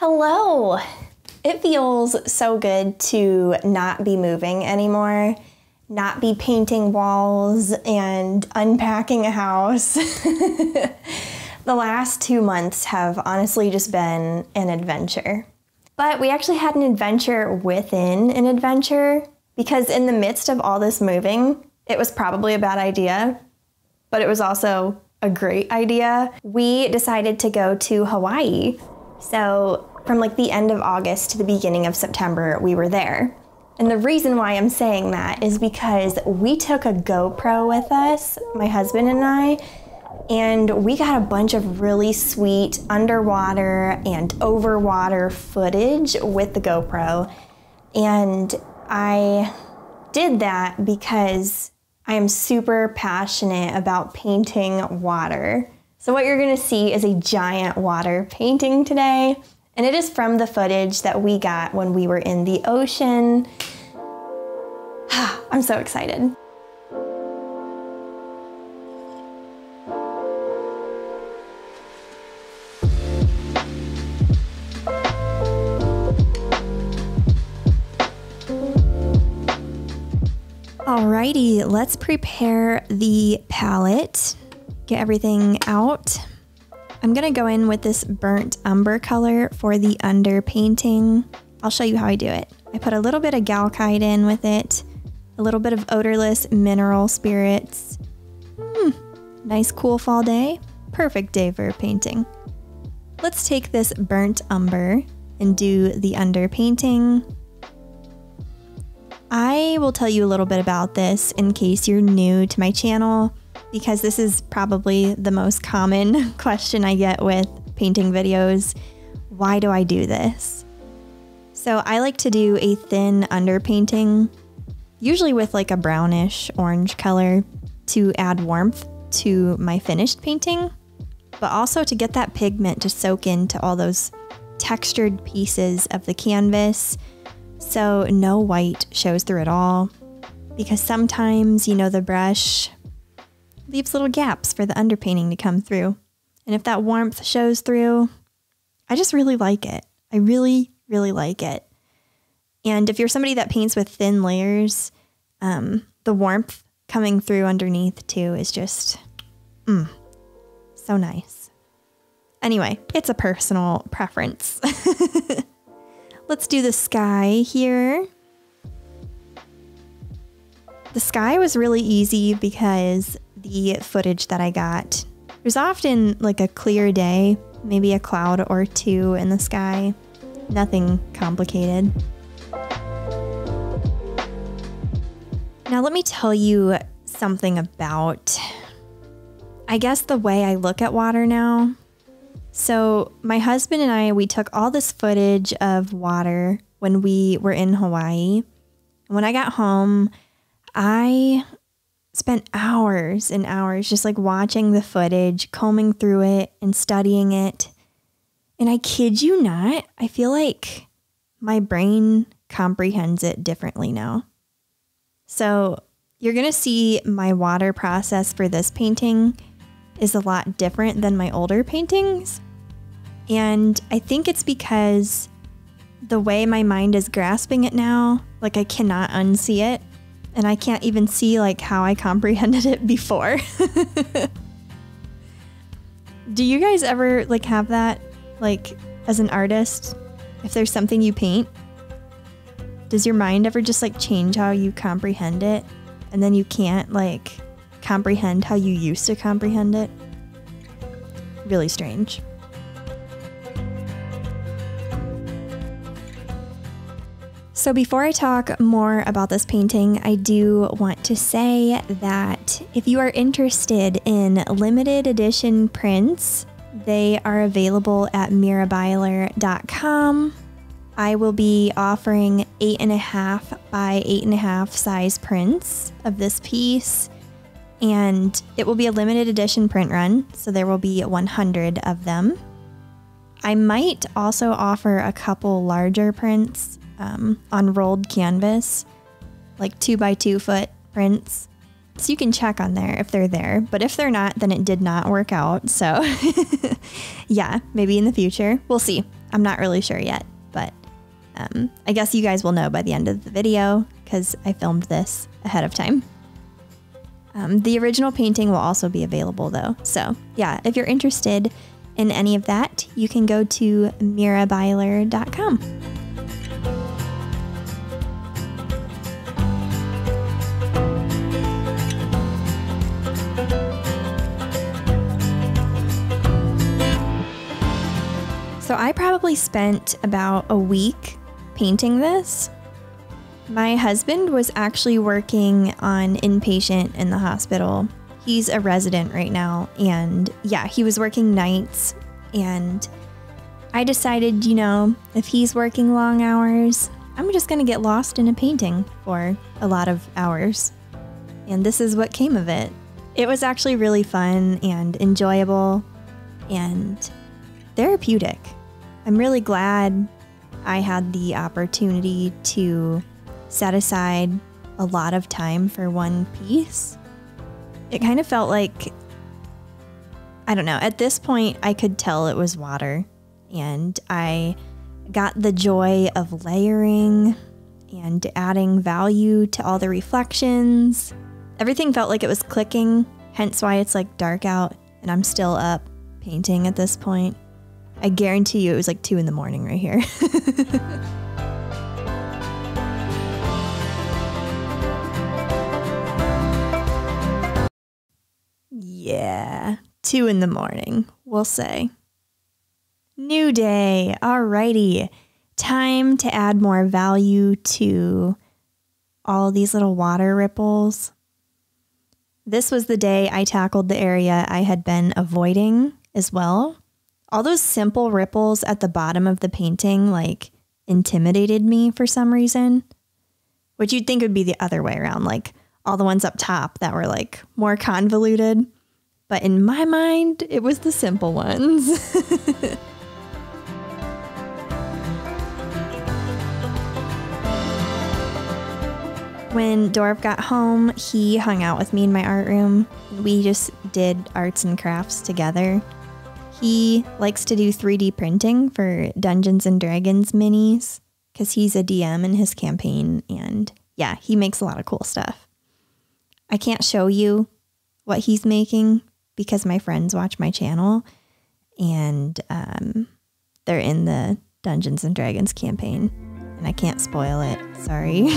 Hello! It feels so good to not be moving anymore, not be painting walls and unpacking a house. The last 2 months have honestly just been an adventure. But we actually had an adventure within an adventure, because in the midst of all this moving, it was probably a bad idea, but it was also a great idea. We decided to go to Hawaii. So from like the end of August to the beginning of September, we were there. And the reason why I'm saying that is because we took a GoPro with us, my husband and I, and we got a bunch of really sweet underwater and overwater footage with the GoPro. And I did that because I am super passionate about painting water. So what you're gonna see is a giant water painting today. And it is from the footage that we got when we were in the ocean. I'm so excited. Alrighty, let's prepare the palette. Get everything out. I'm gonna go in with this burnt umber color for the under painting. I'll show you how I do it. I put a little bit of Galkide in with it, a little bit of odorless mineral spirits. Nice cool fall day. Perfect day for painting. Let's take this burnt umber and do the under painting. I will tell you a little bit about this in case you're new to my channel, because this is probably the most common question I get with painting videos. Why do I do this? So I like to do a thin underpainting, usually with like a brownish orange color, to add warmth to my finished painting, but also to get that pigment to soak into all those textured pieces of the canvas, so no white shows through at all. Because sometimes, you know, the brush leaves little gaps for the underpainting to come through. And if that warmth shows through, I just really like it. I really, really like it. And if you're somebody that paints with thin layers, the warmth coming through underneath too is just, so nice. Anyway, it's a personal preference. Let's do the sky here. The sky was really easy because the footage that I got, there's often like a clear day, maybe a cloud or two in the sky, nothing complicated. Now let me tell you something about, I guess, the way I look at water now. So my husband and I, we took all this footage of water when we were in Hawaii. When I got home, I spent hours and hours just like watching the footage, combing through it and studying it. And I kid you not, I feel like my brain comprehends it differently now. So you're gonna see my water process for this painting is a lot different than my older paintings. And I think it's because the way my mind is grasping it now, like I cannot unsee it. And I can't even see like how I comprehended it before. Do you guys ever like have that, like as an artist, if there's something you paint, does your mind ever just like change how you comprehend it? And then you can't like comprehend how you used to comprehend it? Really strange. So before I talk more about this painting, I do want to say that if you are interested in limited edition prints, they are available at mirabyler.com. I will be offering 8.5 by 8.5 size prints of this piece, and it will be a limited edition print run, so there will be 100 of them. I might also offer a couple larger prints on rolled canvas, like 2 by 2 foot prints. So you can check on there if they're there, but if they're not, then it did not work out. So yeah, maybe in the future, we'll see. I'm not really sure yet, but I guess you guys will know by the end of the video because I filmed this ahead of time. The original painting will also be available though. So yeah, if you're interested in any of that, you can go to mirabyler.com. So I probably spent about a week painting this. My husband was actually working on inpatient in the hospital. He's a resident right now, and yeah, he was working nights, and I decided, you know, if he's working long hours, I'm just gonna get lost in a painting for a lot of hours. And this is what came of it. It was actually really fun and enjoyable and therapeutic. I'm really glad I had the opportunity to set aside a lot of time for one piece. It kind of felt like, I don't know, at this point I could tell it was water, and I got the joy of layering and adding value to all the reflections. Everything felt like it was clicking, hence why it's like dark out and I'm still up painting at this point. I guarantee you it was like 2 in the morning right here. Yeah, 2 in the morning, we'll say. New day, alrighty. Time to add more value to all these little water ripples. This was the day I tackled the area I had been avoiding as well. All those simple ripples at the bottom of the painting like intimidated me for some reason, which you'd think would be the other way around, like all the ones up top that were like more convoluted. But in my mind, it was the simple ones. When Dorf got home, he hung out with me in my art room. We just did arts and crafts together. He likes to do 3D printing for Dungeons and Dragons minis because he's a DM in his campaign, and yeah, he makes a lot of cool stuff. I can't show you what he's making because my friends watch my channel, and they're in the Dungeons and Dragons campaign and I can't spoil it, sorry.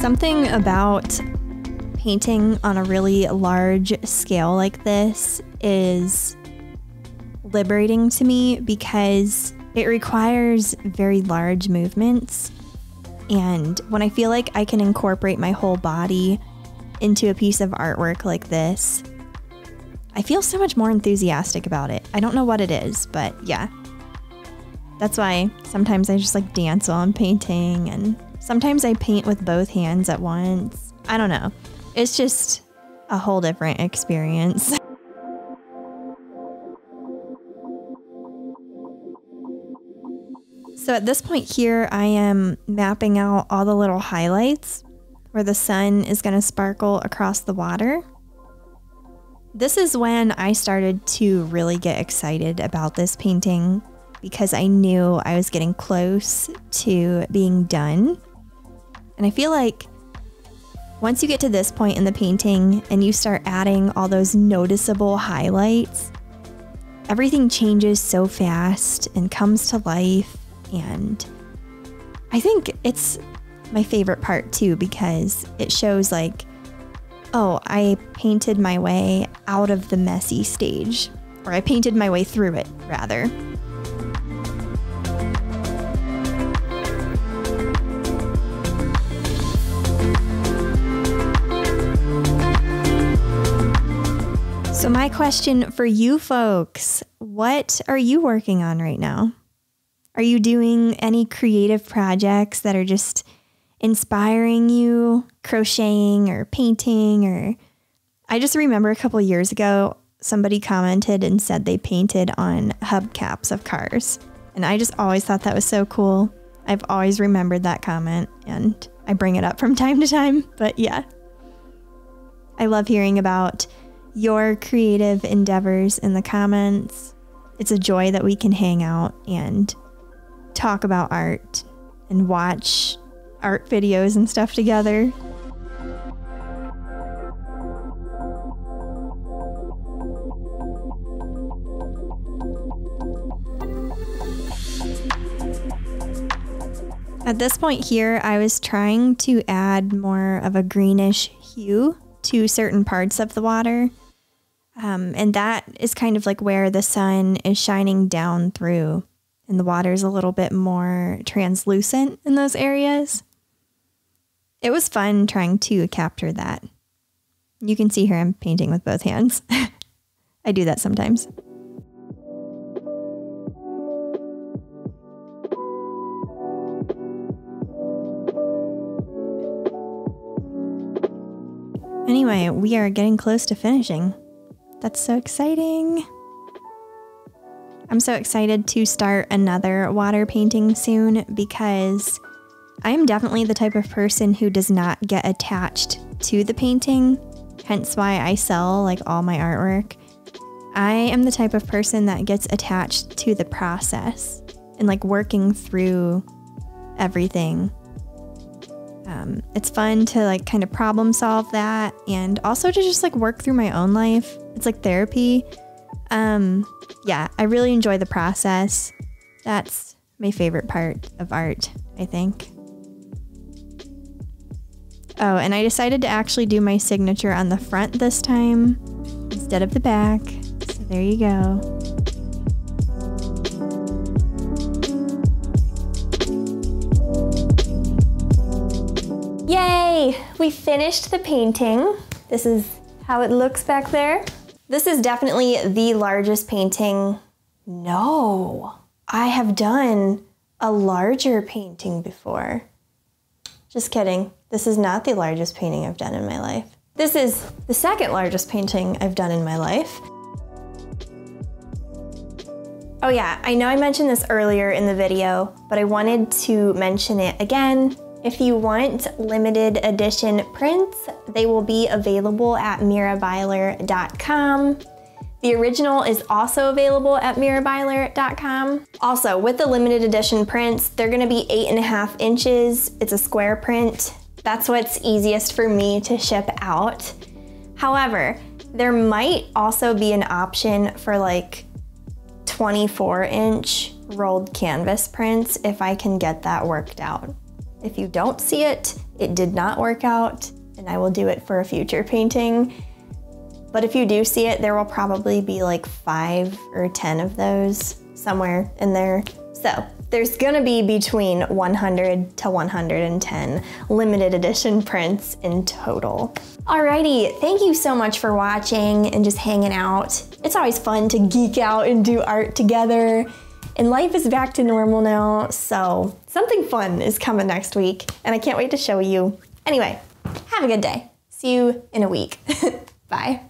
Something about painting on a really large scale like this is liberating to me because it requires very large movements. And when I feel like I can incorporate my whole body into a piece of artwork like this, I feel so much more enthusiastic about it. I don't know what it is, but yeah. That's why sometimes I just like dance while I'm painting, and sometimes I paint with both hands at once. I don't know. It's just a whole different experience. So at this point here, I am mapping out all the little highlights where the sun is going to sparkle across the water. This is when I started to really get excited about this painting because I knew I was getting close to being done. And I feel like once you get to this point in the painting and you start adding all those noticeable highlights, everything changes so fast and comes to life. And I think it's my favorite part too, because it shows like, oh, I painted my way out of the messy stage, or I painted my way through it rather. So my question for you folks, what are you working on right now? Are you doing any creative projects that are just inspiring you? Crocheting or painting, or I just remember a couple years ago, somebody commented and said they painted on hubcaps of cars. And I just always thought that was so cool. I've always remembered that comment, and I bring it up from time to time, but yeah. I love hearing about your creative endeavors in the comments. It's a joy that we can hang out and talk about art and watch art videos and stuff together. At this point here, I was trying to add more of a greenish hue to certain parts of the water. And that is kind of like where the sun is shining down through and the water is a little bit more translucent in those areas. It was fun trying to capture that. You can see here I'm painting with both hands. I do that sometimes. Anyway, we are getting close to finishing. That's so exciting. I'm so excited to start another water painting soon because I am definitely the type of person who does not get attached to the painting, hence why I sell like all my artwork. I am the type of person that gets attached to the process and like working through everything. It's fun to like kind of problem solve that and also to just like work through my own life. It's like therapy. Yeah, I really enjoy the process. That's my favorite part of art, I think. Oh, and I decided to actually do my signature on the front this time instead of the back. So there you go. Yay! We finished the painting. This is how it looks back there. This is definitely the largest painting. No, I have done a larger painting before. Just kidding. This is not the largest painting I've done in my life. This is the second largest painting I've done in my life. Oh yeah, I know I mentioned this earlier in the video, but I wanted to mention it again. If you want limited edition prints, they will be available at mirabyler.com. The original is also available at mirabyler.com. Also, with the limited edition prints, they're gonna be 8.5 inches. It's a square print. That's what's easiest for me to ship out. However, there might also be an option for like 24 inch rolled canvas prints if I can get that worked out. If you don't see it, it did not work out, and I will do it for a future painting. But if you do see it, there will probably be like 5 or 10 of those somewhere in there. So there's gonna be between 100 to 110 limited edition prints in total. Alrighty, thank you so much for watching and just hanging out. It's always fun to geek out and do art together. And life is back to normal now, so something fun is coming next week, and I can't wait to show you. Anyway, have a good day. See you in a week. Bye.